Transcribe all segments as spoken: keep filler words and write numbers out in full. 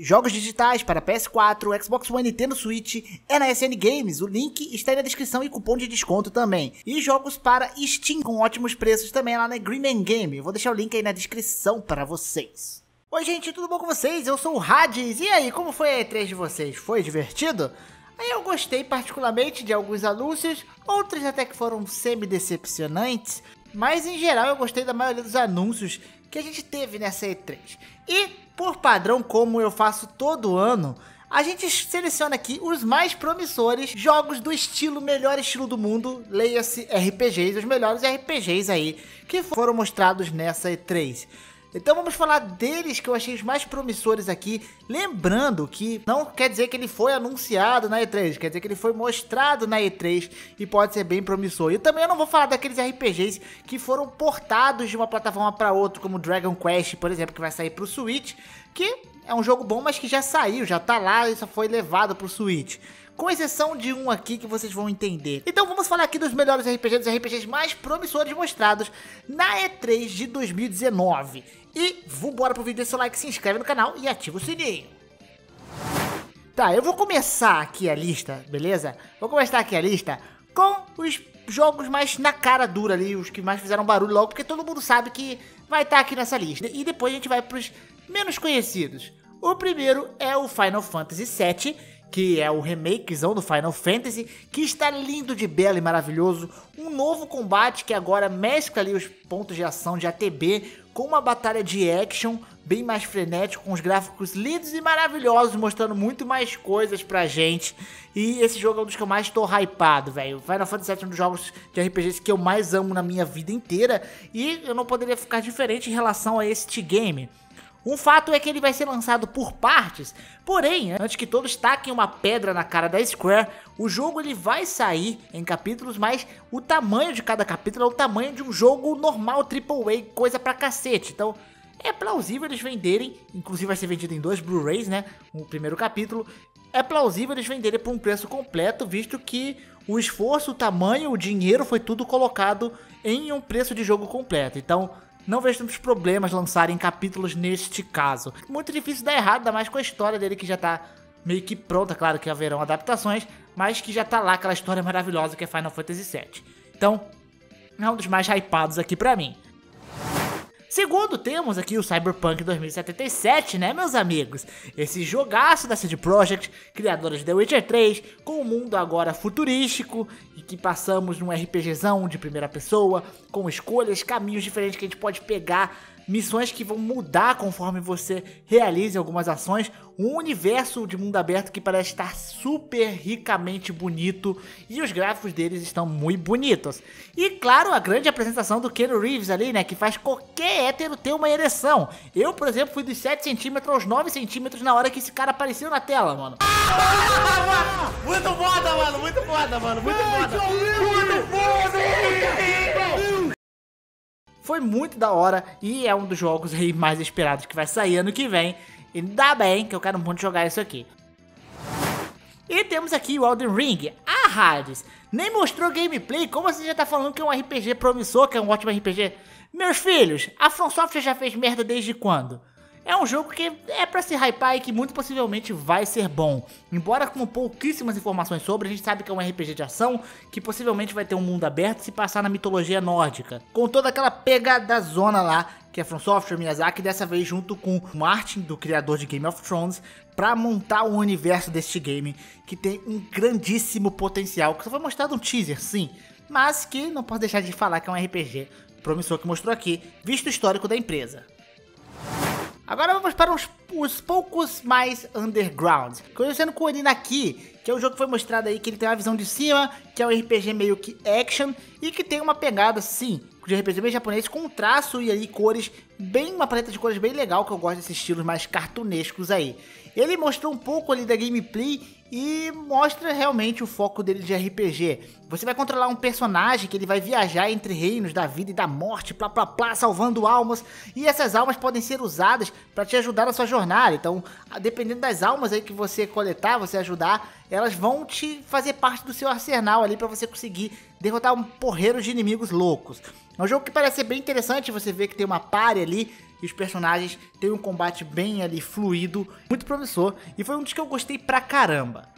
Jogos digitais para P S quatro, Xbox One, Nintendo Switch é na S N Games. O link está aí na descrição e cupom de desconto também. E jogos para Steam com ótimos preços também lá na Green Man Game. Eu vou deixar o link aí na descrição para vocês. Oi gente, tudo bom com vocês? Eu sou o Radis. E aí, como foi a E três de vocês? Foi divertido? Eu gostei particularmente de alguns anúncios, outros até que foram semi-decepcionantes. Mas em geral eu gostei da maioria dos anúncios que a gente teve nessa E três. E por padrão, como eu faço todo ano, a gente seleciona aqui os mais promissores jogos do estilo, melhor estilo do mundo, leia-se R P Gs, os melhores R P Gs aí que foram mostrados nessa E três. Então vamos falar deles que eu achei os mais promissores aqui, lembrando que não quer dizer que ele foi anunciado na E três, quer dizer que ele foi mostrado na E três e pode ser bem promissor. E também eu não vou falar daqueles R P Gs que foram portados de uma plataforma para outra, como Dragon Quest, por exemplo, que vai sair para o Switch, que é um jogo bom, mas que já saiu, já tá lá e só foi levado para o Switch. Com exceção de um aqui que vocês vão entender. Então vamos falar aqui dos melhores R P Gs, dos R P Gs mais promissores mostrados na E três de dois mil e dezenove. E vambora pro vídeo, deixa o seu like, se inscreve no canal e ativa o sininho. Tá, eu vou começar aqui a lista, beleza? Vou começar aqui a lista com os jogos mais na cara dura ali, os que mais fizeram barulho logo, porque todo mundo sabe que vai estar aqui nessa lista. E depois a gente vai pros menos conhecidos. O primeiro é o Final Fantasy sete, que é o remakezão do Final Fantasy, que está lindo de belo e maravilhoso. Um novo combate que agora mescla ali os pontos de ação de A T B com uma batalha de action bem mais frenético, com os gráficos lindos e maravilhosos, mostrando muito mais coisas pra gente. E esse jogo é um dos que eu mais tô hypado, velho. Final Fantasy sete é um dos jogos de R P Gs que eu mais amo na minha vida inteira, e eu não poderia ficar diferente em relação a este game. Um fato é que ele vai ser lançado por partes, porém, antes que todos taquem uma pedra na cara da Square, o jogo ele vai sair em capítulos, mas o tamanho de cada capítulo é o tamanho de um jogo normal, triple A, coisa pra cacete. Então, é plausível eles venderem, inclusive vai ser vendido em dois Blu-rays, né, o primeiro capítulo. É plausível eles venderem por um preço completo, visto que o esforço, o tamanho, o dinheiro foi tudo colocado em um preço de jogo completo. Então, não vejo tantos problemas lançarem capítulos neste caso. Muito difícil dar errado, ainda mais com a história dele que já tá meio que pronta. Claro que haverão adaptações, mas que já tá lá aquela história maravilhosa que é Final Fantasy sete. Então, é um dos mais hypados aqui pra mim. Segundo, temos aqui o Cyberpunk dois mil e setenta e sete, né, meus amigos? Esse jogaço da C D Projekt, criadora de The Witcher três, com o mundo agora futurístico, e que passamos num RPGzão de primeira pessoa, com escolhas, caminhos diferentes que a gente pode pegar, missões que vão mudar conforme você realize algumas ações, um universo de mundo aberto que parece estar super ricamente bonito, e os gráficos deles estão muito bonitos. E claro, a grande apresentação do Keanu Reeves ali, né, que faz qualquer hétero ter uma ereção. Eu, por exemplo, fui dos sete centímetros aos nove centímetros na hora que esse cara apareceu na tela, mano. Muito foda, mano, muito foda, mano, muito foda. Muito foda. Foi muito da hora e é um dos jogos aí mais esperados que vai sair ano que vem. E dá bem que eu quero muito jogar isso aqui. E temos aqui o Elden Ring. Ah, Hades, nem mostrou gameplay, como você já tá falando que é um R P G promissor, que é um ótimo R P G? Meus filhos, a FromSoftware já fez merda desde quando? É um jogo que é pra se hypar e que muito possivelmente vai ser bom. Embora com pouquíssimas informações sobre, a gente sabe que é um R P G de ação, que possivelmente vai ter um mundo aberto e se passar na mitologia nórdica. Com toda aquela pegada zona lá, que é FromSoftware, Miyazaki, dessa vez junto com Martin, do criador de Game of Thrones, pra montar o universo deste game, que tem um grandíssimo potencial, que só foi mostrado um teaser, sim, mas que não posso deixar de falar que é um R P G promissor que mostrou aqui, visto o histórico da empresa. Agora vamos para os, os poucos mais underground. Começando com o Oninaki, que é um jogo que foi mostrado aí, que ele tem uma visão de cima, que é um R P G meio que action, e que tem uma pegada, sim, de R P G bem japonês, com um traço e aí cores, bem uma paleta de cores bem legal, que eu gosto desses estilos mais cartunescos aí. Ele mostrou um pouco ali da gameplay e mostra realmente o foco dele de R P G. Você vai controlar um personagem que ele vai viajar entre reinos da vida e da morte, plá plá plá, salvando almas, e essas almas podem ser usadas para te ajudar na sua jornada. Então, dependendo das almas aí que você coletar, você ajudar, elas vão te fazer parte do seu arsenal ali para você conseguir derrotar um porreiro de inimigos loucos. É um jogo que parece ser bem interessante, você vê que tem uma party ali e os personagens têm um combate bem ali fluido, muito promissor, e foi um dos que eu gostei pra caramba.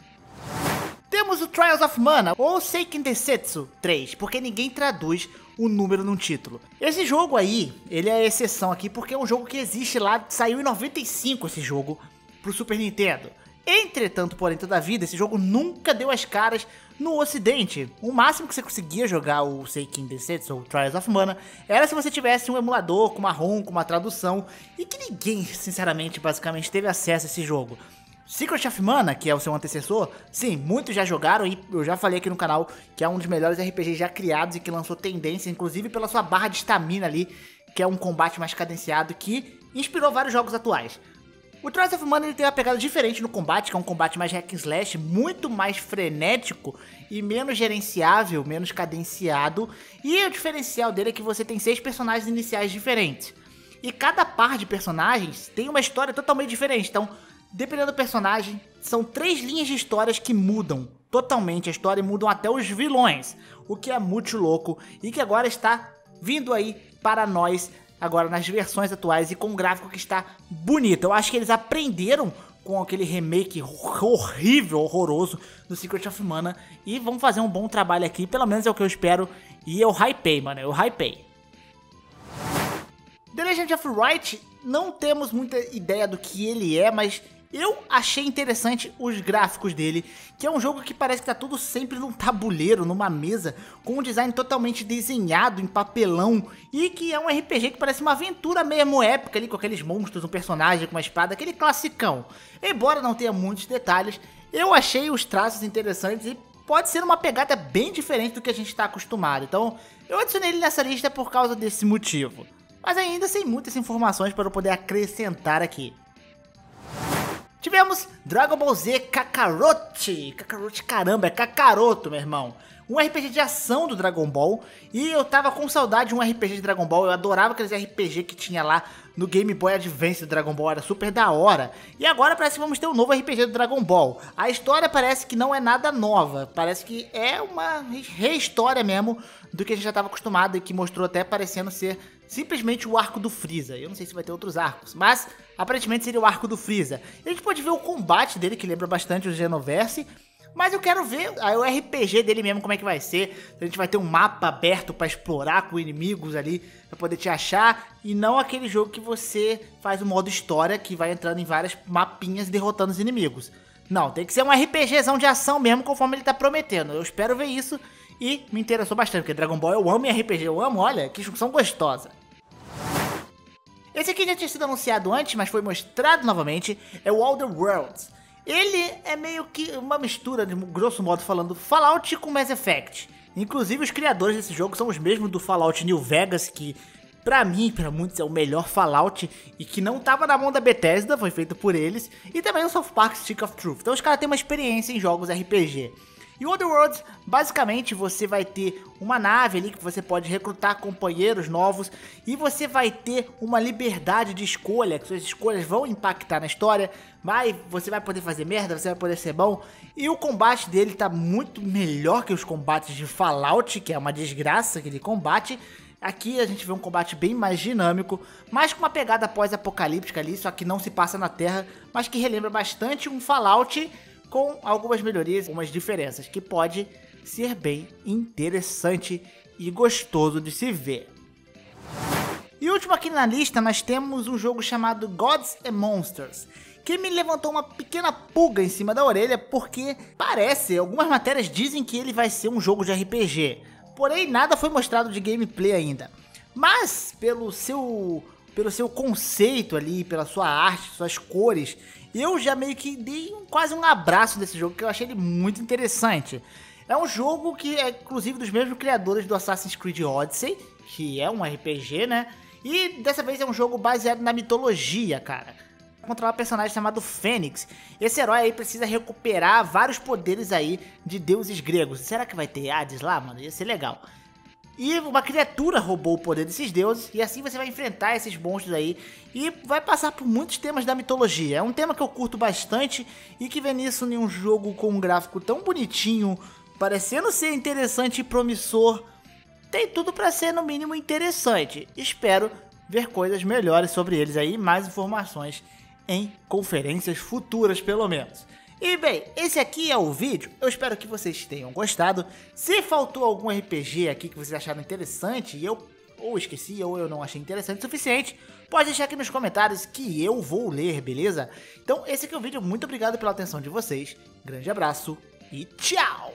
Temos o Trials of Mana, ou Seiken Densetsu três, porque ninguém traduz o número num título. Esse jogo aí, ele é a exceção aqui, porque é um jogo que existe lá, saiu em noventa e cinco esse jogo, pro Super Nintendo. Entretanto, porém, toda a vida, esse jogo nunca deu as caras no ocidente. O máximo que você conseguia jogar o Seiken Densetsu, ou Trials of Mana, era se você tivesse um emulador com uma ROM, com uma tradução, e que ninguém, sinceramente, basicamente, teve acesso a esse jogo. Secret of Mana, que é o seu antecessor, sim, muitos já jogaram e eu já falei aqui no canal que é um dos melhores R P Gs já criados e que lançou tendência, inclusive pela sua barra de estamina ali, que é um combate mais cadenciado que inspirou vários jogos atuais. O Trials of Mana ele tem uma pegada diferente no combate, que é um combate mais hack and slash, muito mais frenético e menos gerenciável, menos cadenciado, e o diferencial dele é que você tem seis personagens iniciais diferentes. E cada par de personagens tem uma história totalmente diferente, então... dependendo do personagem, são três linhas de histórias que mudam totalmente a história e mudam até os vilões, o que é muito louco e que agora está vindo aí para nós, agora nas versões atuais e com um gráfico que está bonito. Eu acho que eles aprenderam com aquele remake horrível, horroroso do Secret of Mana e vão fazer um bom trabalho aqui, pelo menos é o que eu espero e eu hypei, mano, eu hypei. The Legend of Wright, não temos muita ideia do que ele é, mas... eu achei interessante os gráficos dele, que é um jogo que parece que tá tudo sempre num tabuleiro, numa mesa, com um design totalmente desenhado em papelão, e que é um R P G que parece uma aventura mesmo épica ali, com aqueles monstros, um personagem com uma espada, aquele classicão. Embora não tenha muitos detalhes, eu achei os traços interessantes e pode ser uma pegada bem diferente do que a gente tá acostumado, então eu adicionei ele nessa lista por causa desse motivo. Mas ainda sem muitas informações para eu poder acrescentar aqui. Tivemos Dragon Ball Z Kakarot. Kakarot, caramba, é Kakaroto, meu irmão. Um R P G de ação do Dragon Ball. E eu tava com saudade de um R P G de Dragon Ball. Eu adorava aqueles R P G que tinha lá no Game Boy Advance do Dragon Ball. Era super da hora. E agora parece que vamos ter um novo R P G do Dragon Ball. A história parece que não é nada nova. Parece que é uma re-história mesmo do que a gente já tava acostumado e que mostrou até parecendo ser... simplesmente o arco do Freeza. Eu não sei se vai ter outros arcos, mas aparentemente seria o arco do Freeza. A gente pode ver o combate dele, que lembra bastante o Genoverse, mas eu quero ver aí o R P G dele mesmo, como é que vai ser. A gente vai ter um mapa aberto pra explorar com inimigos ali, pra poder te achar, e não aquele jogo que você faz o modo história, que vai entrando em várias mapinhas e derrotando os inimigos. Não, tem que ser um RPGzão de ação mesmo, conforme ele tá prometendo. Eu espero ver isso e me interessou bastante, porque Dragon Ball eu amo e R P G eu amo, olha, que junção gostosa. Esse aqui já tinha sido anunciado antes, mas foi mostrado novamente, é o Outer Worlds. Ele é meio que uma mistura, de grosso modo falando, Fallout com Mass Effect. Inclusive os criadores desse jogo são os mesmos do Fallout New Vegas, que pra mim, pra muitos, é o melhor Fallout e que não tava na mão da Bethesda, foi feito por eles. E também o South Park Stick of Truth, então os caras têm uma experiência em jogos R P G. E Outer Worlds, basicamente, você vai ter uma nave ali que você pode recrutar companheiros novos e você vai ter uma liberdade de escolha, que suas escolhas vão impactar na história, mas você vai poder fazer merda, você vai poder ser bom. E o combate dele tá muito melhor que os combates de Fallout, que é uma desgraça aquele combate. Aqui a gente vê um combate bem mais dinâmico, mas com uma pegada pós-apocalíptica ali, só que não se passa na Terra, mas que relembra bastante um Fallout, com algumas melhorias, algumas diferenças, que pode ser bem interessante e gostoso de se ver. E último aqui na lista, nós temos um jogo chamado Gods and Monsters, que me levantou uma pequena pulga em cima da orelha, porque parece, algumas matérias dizem que ele vai ser um jogo de R P G, porém nada foi mostrado de gameplay ainda, mas pelo seu... pelo seu conceito ali, pela sua arte, suas cores, eu já meio que dei um, quase um abraço desse jogo, que eu achei ele muito interessante. É um jogo que é inclusive dos mesmos criadores do Assassin's Creed Odyssey, que é um R P G, né? E dessa vez é um jogo baseado na mitologia, cara. Controlar um personagem chamado Fênix. Esse herói aí precisa recuperar vários poderes aí de deuses gregos. Será que vai ter Hades lá, mano? Ia ser legal. E uma criatura roubou o poder desses deuses, e assim você vai enfrentar esses monstros aí, e vai passar por muitos temas da mitologia. É um tema que eu curto bastante, e que vê nisso em um jogo com um gráfico tão bonitinho, parecendo ser interessante e promissor, tem tudo pra ser no mínimo interessante. Espero ver coisas melhores sobre eles aí, mais informações em conferências futuras, pelo menos. E bem, esse aqui é o vídeo, eu espero que vocês tenham gostado. Se faltou algum R P G aqui que vocês acharam interessante e eu ou esqueci ou eu não achei interessante o suficiente, pode deixar aqui nos comentários que eu vou ler, beleza? Então esse aqui é o vídeo, muito obrigado pela atenção de vocês, grande abraço e tchau!